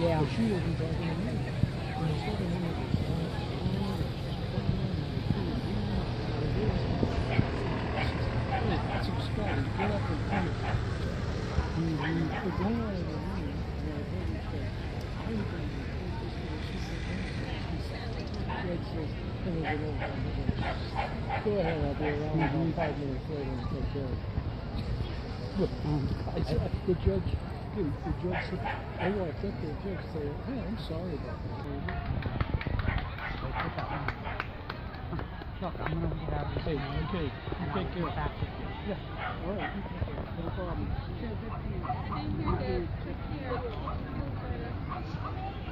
Yeah. She wasn't talking to me. Go ahead, I'll be around 5 minutes later and take care of it. The judge. The judge said, I walked up to the judge and said, hey, I'm sorry about that. Look, I'm going to get out of the table. Okay, take care of that. Yeah, all right, no problem. Thank you, Dad. Take care.